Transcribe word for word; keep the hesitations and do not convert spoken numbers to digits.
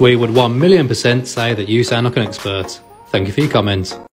We would one million percent say that you sound like an expert. Thank you for your comments.